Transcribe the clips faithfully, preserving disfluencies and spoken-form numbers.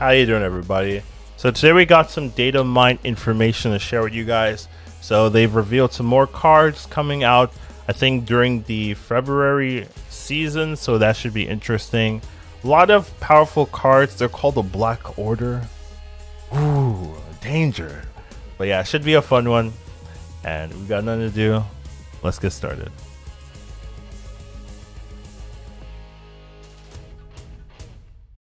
How you doing, everybody? So today we got some data mine information to share with you guys. So they've revealed some more cards coming out, I think, during the February season, so that should be interesting. A lot of powerful cards. They're called the Black Order. Ooh, danger. But yeah, it should be a fun one, and we've got nothing to do. Let's get started.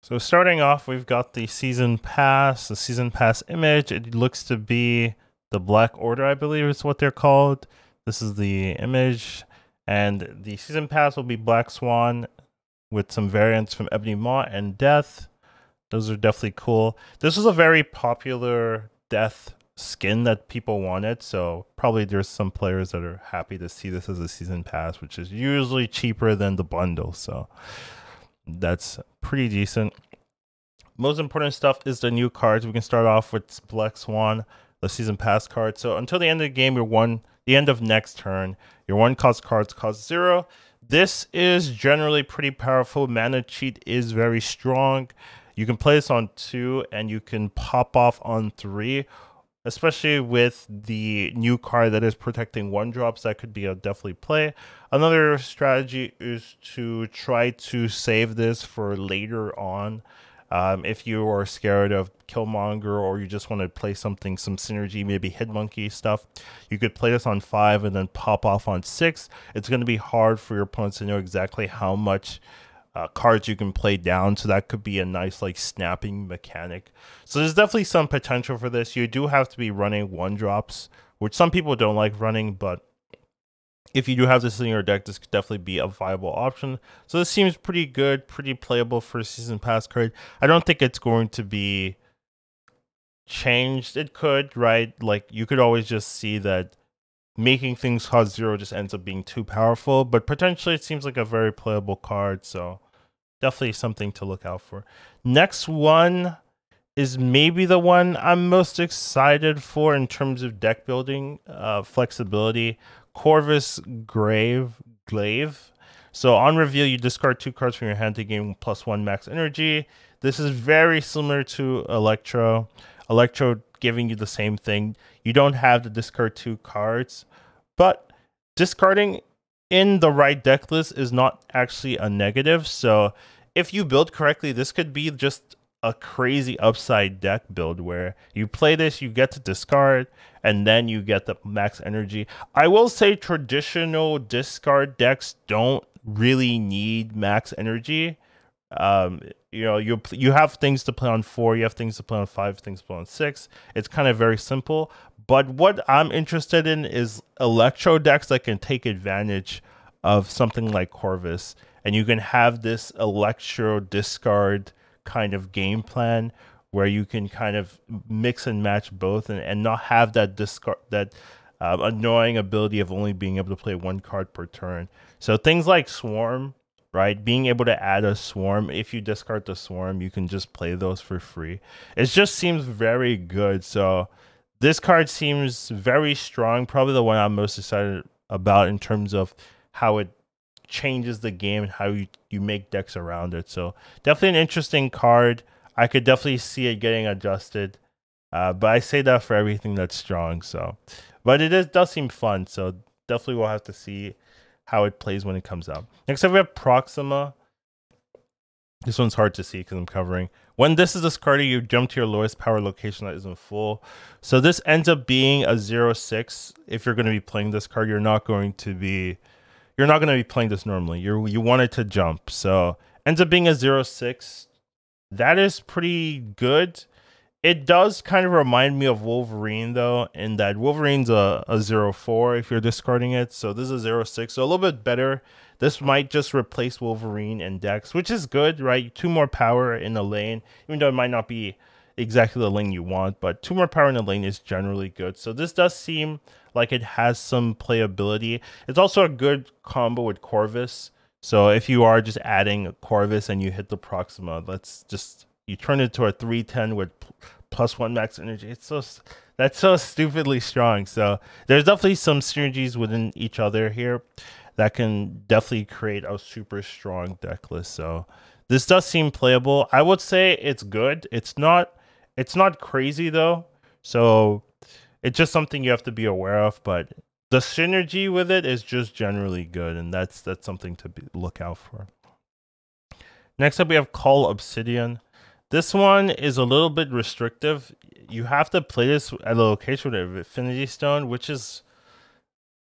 So starting off, we've got the season pass, the season pass image. It looks to be the Black Order, I believe is what they're called. This is the image, and the season pass will be Black Swan with some variants from Ebony Maw and Death. Those are definitely cool. This was a very popular Death skin that people wanted, so probably there's some players that are happy to see this as a season pass, which is usually cheaper than the bundle, so that's pretty decent. Most important stuff is the new cards. We can start off with Black Swan, the season pass card. So until the end of the game, your one, the end of next turn, your one cost cards cost zero. This is generally pretty powerful. Mana cheat is very strong. You can play this on two and you can pop off on three, especially with the new card that is protecting one drops. That could be a definitely play. Another strategy is to try to save this for later on. Um, if you are scared of Killmonger or you just want to play something, some synergy, maybe Hitmonkey stuff, you could play this on five and then pop off on six. It's going to be hard for your opponents to know exactly how much uh, cards you can play down, so that could be a nice like snapping mechanic. So there's definitely some potential for this. You do have to be running one drops, which some people don't like running, but if you do have this in your deck, this could definitely be a viable option. So this seems pretty good, pretty playable for a season pass card. I don't think it's going to be changed. It could, right? Like, you could always just see that making things cost zero just ends up being too powerful. But potentially, it seems like a very playable card. So definitely something to look out for. Next one is maybe the one I'm most excited for in terms of deck building, uh, flexibility. Corvus Glaive, Glaive. So on reveal, you discard two cards from your hand to gain plus one max energy. This is very similar to Electro. Electro giving you the same thing. You don't have to discard two cards, but discarding in the right deck list is not actually a negative. So if you build correctly, this could be just a crazy upside deck build where you play this, you get to discard, and then you get the max energy. I will say traditional discard decks don't really need max energy. Um, you know, you you have things to play on four, you have things to play on five, things to play on six. It's kind of very simple. But what I'm interested in is Electro decks that can take advantage of something like Corvus, and you can have this Electro discard kind of game plan where you can kind of mix and match both and, and not have that discard, that uh, annoying ability of only being able to play one card per turn. So things like Swarm, right? Being able to add a Swarm, if you discard the Swarm, you can just play those for free. It just seems very good. So this card seems very strong, probably the one I'm most excited about in terms of how it changes the game and how you you make decks around it. So definitely an interesting card. I could definitely see it getting adjusted, uh but I say that for everything that's strong. So but it is, does seem fun, so definitely we'll have to see how it plays when it comes out. Next up, we have Proxima. This one's hard to see because I'm covering. When this is discarded, you jump to your lowest power location that isn't full. So this ends up being a zero six. If you're going to be playing this card, you're not going to be You're not going to be playing this normally. You you want it to jump. So ends up being a zero six. That is pretty good. It does kind of remind me of Wolverine, though, in that Wolverine's a, a zero four if you're discarding it. So this is a zero six. So a little bit better. This might just replace Wolverine in decks, which is good, right? Two more power in the lane, even though it might not be exactly the lane you want, but two more power in the lane is generally good. So this does seem like it has some playability. It's also a good combo with Corvus. So if you are just adding Corvus and you hit the Proxima, let's just, you turn it to a three ten with plus one max energy. It's so, that's so stupidly strong. So there's definitely some synergies within each other here that can definitely create a super strong deck list. So This does seem playable. I would say it's good. It's not it's not crazy though. So it's just something you have to be aware of, but the synergy with it is just generally good, and that's that's something to be, look out for. Next up, we have Call Obsidian. This one is a little bit restrictive. You have to play this at a location with an Infinity Stone, which is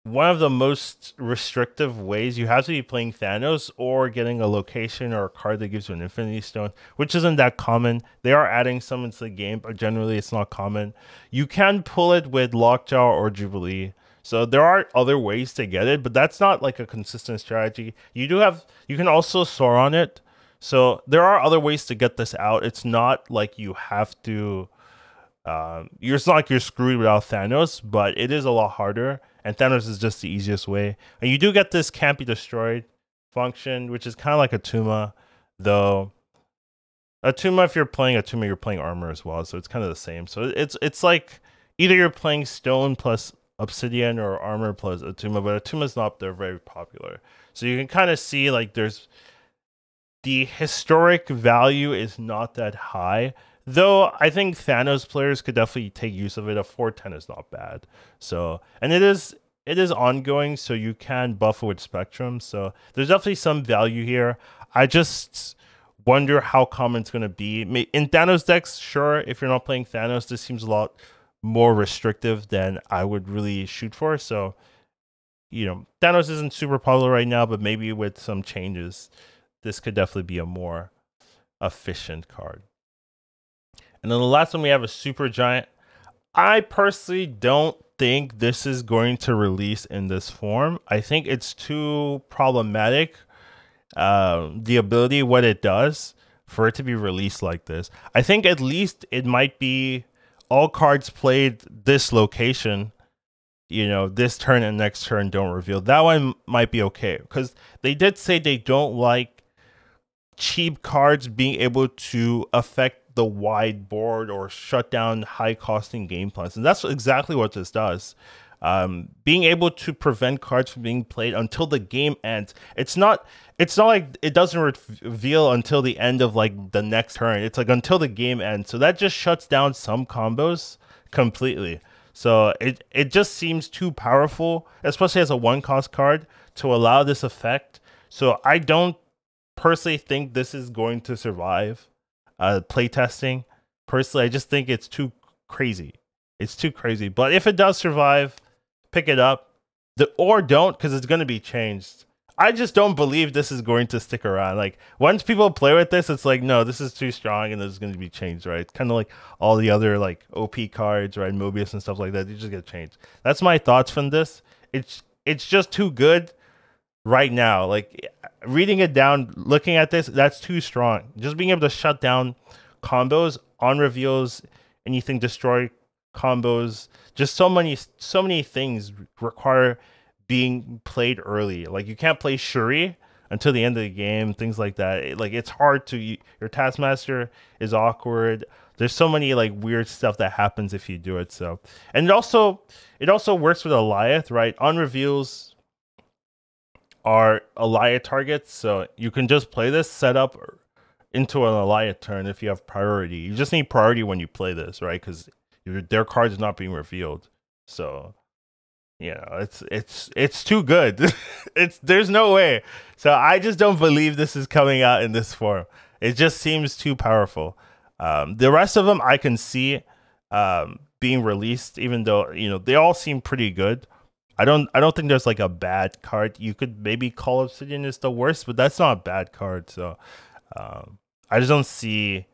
one of the most restrictive ways. You have to be playing Thanos or getting a location or a card that gives you an Infinity Stone, which isn't that common. They are adding some into the game, but generally it's not common. You can pull it with Lockjaw or Jubilee. So there are other ways to get it, but that's not like a consistent strategy. You do have, you can also soar on it. So there are other ways to get this out. It's not like you have to, um, you're, it's not like you're screwed without Thanos, but it is a lot harder. And Thanos is just the easiest way. And you do get this can't be destroyed function, which is kind of like Attuma, though. Attuma, if you're playing Attuma, you're playing armor as well, so it's kind of the same. So it's it's like either you're playing stone plus Obsidian or armor plus Attuma, but Attuma's not they're very popular. So you can kind of see like there's the historic value is not that high. Though I think Thanos players could definitely take use of it. A four ten is not bad. So, and it is it is ongoing, so you can buff with Spectrum. So there's definitely some value here. I just wonder how common it's going to be. In Thanos decks, sure, if you're not playing Thanos, this seems a lot more restrictive than I would really shoot for. So, you know, Thanos isn't super popular right now, but maybe with some changes, this could definitely be a more efficient card. And then the last one we have is Supergiant. I personally don't think this is going to release in this form. I think it's too problematic, uh, the ability, what it does, for it to be released like this. I think at least it might be all cards played this location, you know, this turn and next turn don't reveal. That one might be okay, because they did say they don't like cheap cards being able to affect the wide board or shut down high costing game plans, and that's exactly what this does. Um being able to prevent cards from being played until the game ends. It's not it's not like it doesn't reveal until the end of like the next turn. It's like until the game ends, so that just shuts down some combos completely. So it it just seems too powerful, especially as a one cost card, to allow this effect. So I don't personally think this is going to survive Uh, playtesting. Personally, I just think it's too crazy. It's too crazy. But if it does survive, pick it up, the, or don't, because it's going to be changed. I just don't believe this is going to stick around. Like once people play with this, it's like, no, this is too strong, and this is going to be changed, right? It's kind of like all the other like O P cards, right? Mobius and stuff like that. They just get changed. That's my thoughts from this. It's it's just too good right now. Like reading it down, looking at this, that's too strong. Just being able to shut down combos on reveals, anything destroy combos, just so many so many things require being played early. Like you can't play Shuri until the end of the game, things like that. It, like it's hard to, your Taskmaster is awkward. There's so many like weird stuff that happens if you do it. So, and it also it also works with Alioth, right? On reveals are Alioth targets, so you can just play this set up into an Alioth turn if you have priority. You just need priority when you play this, right? Because their card is not being revealed. So, you know, it's it's it's too good. It's there's no way. So I just don't believe this is coming out in this form. It just seems too powerful. Um, the rest of them I can see um, being released, even though, you know, they all seem pretty good. I don't I don't think there's like a bad card. You could maybe Call Obsidian is the worst, but that's not a bad card. So um, I just don't see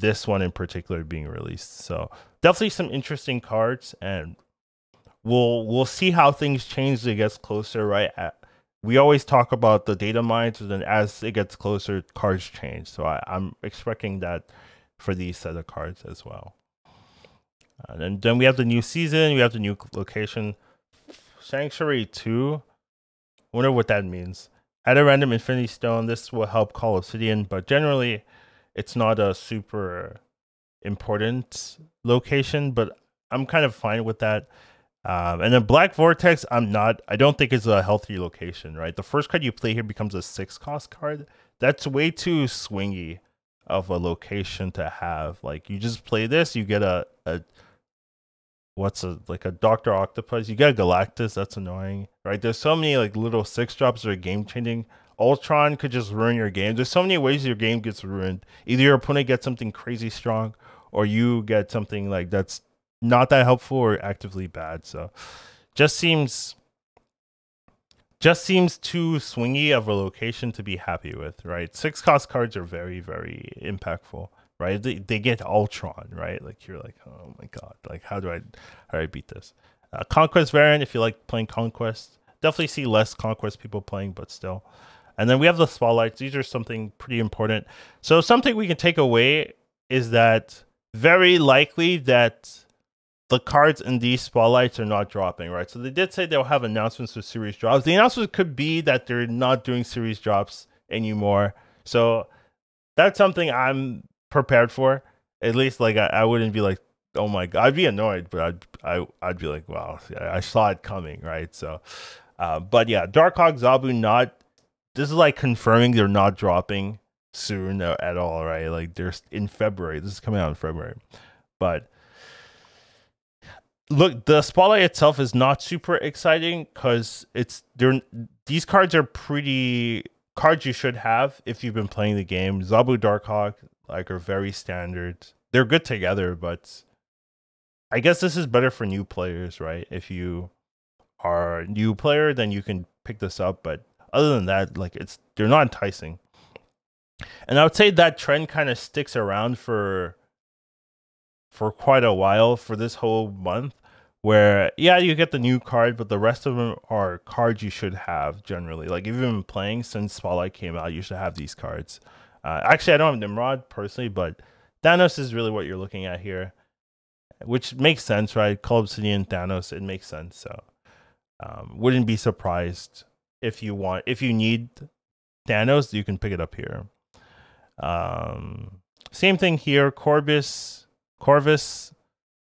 this one in particular being released. So definitely some interesting cards, and we'll we'll see how things change as it gets closer, right? We always talk about the data mines, and then as it gets closer, cards change. So I, I'm expecting that for these set of cards as well. And then, then we have the new season, we have the new location. Sanctuary Two. I wonder what that means. Add a random Infinity Stone. This will help Call Obsidian, but generally, it's not a super important location. But I'm kind of fine with that. Um, and then Black Vortex, I'm not. I don't think it's a healthy location, right? The first card you play here becomes a six cost card. that's way too swingy of a location to have. Like, you just play this, you get a, a what's a like a Doctor Octopus, you get a Galactus, that's annoying, right? There's so many like little six drops that are game changing. Ultron could just ruin your game. There's so many ways your game gets ruined. Either your opponent gets something crazy strong, or you get something like that's not that helpful or actively bad. So just seems just seems too swingy of a location to be happy with, right? Six cost cards are very, very impactful, right? They, they get Ultron, right? Like, you're like, oh my god, like, how do I how do I beat this? Uh, Conquest variant, if you like playing Conquest. Definitely see less Conquest people playing, but still. And then we have the spotlights. These are something pretty important. So something we can take away is that very likely that the cards in these spotlights are not dropping, right? So they did say they'll have announcements for series drops. The announcement could be that they're not doing series drops anymore. So that's something I'm prepared for. At least, like, I, I wouldn't be like, oh my god, I'd be annoyed, but I'd I, I'd be like, wow, I saw it coming, right? So, uh, but yeah, Darkhawk, Zabu, not. This is like confirming they're not dropping soon at all, right? Like, they're in February. This is coming out in February, but look, the spotlight itself is not super exciting because it's they're these cards are pretty cards you should have if you've been playing the game. Zabu, Darkhawk, like, are very standard. They're good together, but I guess this is better for new players, right? If you are a new player, then you can pick this up, but other than that, like, it's they're not enticing. And I would say that trend kind of sticks around for for quite a while for this whole month, where yeah, you get the new card, but the rest of them are cards you should have generally. Like, if you've been playing since Spotlight came out, you should have these cards. Uh, actually, I don't have Nimrod personally, but Thanos is really what you're looking at here, which makes sense, right? Call Obsidian, Thanos, it makes sense. So um, wouldn't be surprised. If you want, if you need Thanos, you can pick it up here. Um, same thing here. Corvus, Corvus.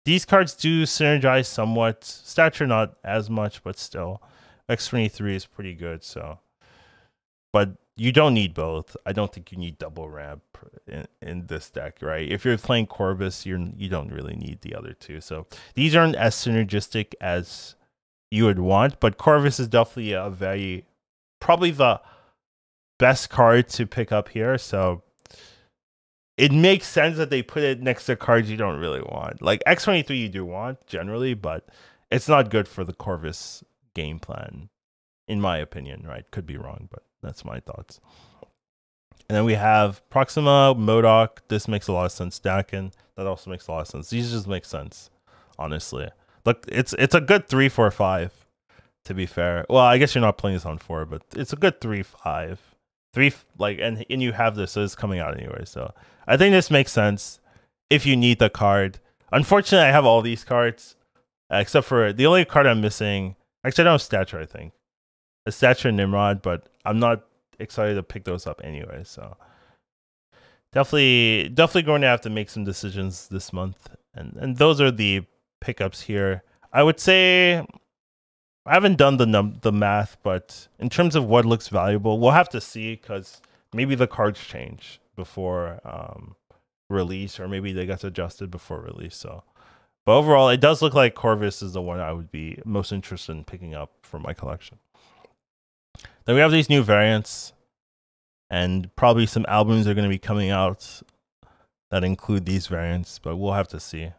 These cards do synergize somewhat. Stature not as much, but still, X twenty-three is pretty good. So, but you don't need both. I don't think you need double ramp in, in this deck, right? If you're playing Corvus, you're you don't really need the other two. So these aren't as synergistic as you would want, but Corvus is definitely a very probably the best card to pick up here. So it makes sense that they put it next to cards you don't really want. Like X twenty-three you do want generally, but it's not good for the Corvus game plan, in my opinion, right? Could be wrong, but that's my thoughts. And then we have Proxima, MODOK. This makes a lot of sense. Dakin, that also makes a lot of sense. These just make sense, honestly. Look, it's it's a good three, four, five, to be fair. Well, I guess you're not playing this on four, but it's a good three, five, three, like, and and you have this, so it's coming out anyway. So I think this makes sense if you need the card. Unfortunately, I have all these cards except for the only card I'm missing. Actually, I don't have Stature. I think a Stature and Nimrod, but I'm not excited to pick those up anyway. So definitely, definitely going to have to make some decisions this month, and and those are the pickups here. I would say I haven't done the num the math, but in terms of what looks valuable, we'll have to see, because maybe the cards change before um, release, or maybe they got adjusted before release. So, but overall, it does look like Corvus is the one I would be most interested in picking up from my collection. Then we have these new variants, and probably some albums are going to be coming out that include these variants, but we'll have to see.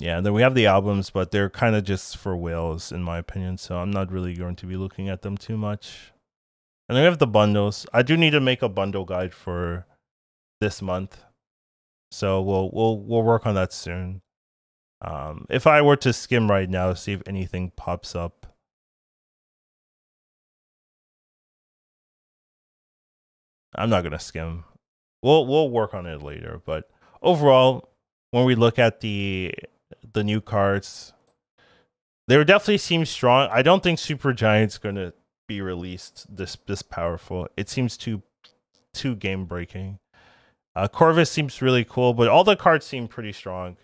Yeah, and then we have the albums, but they're kind of just for whales, in my opinion, so I'm not really going to be looking at them too much. And then we have the bundles. I do need to make a bundle guide for this month, so we'll we'll we'll work on that soon. Um, if I were to skim right now to see if anything pops up. I'm not going to skim. We'll, we'll work on it later, but overall, when we look at the... the new cards, they definitely seem strong. I don't think Supergiant's gonna be released this this powerful. It seems too too game breaking. Uh, Corvus seems really cool, but all the cards seem pretty strong.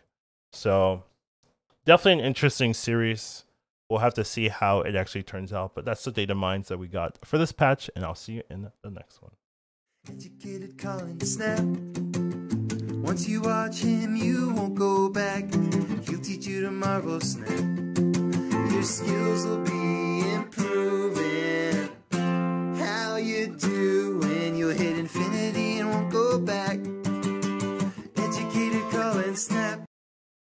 So definitely an interesting series. we'll have to see how it actually turns out. But that's the data mines that we got for this patch, and I'll see you in the next one. Educated Colin Snap. Once you watch him, you won't go back. He'll teach you tomorrow, Snap. Your skills will be improving. How you do?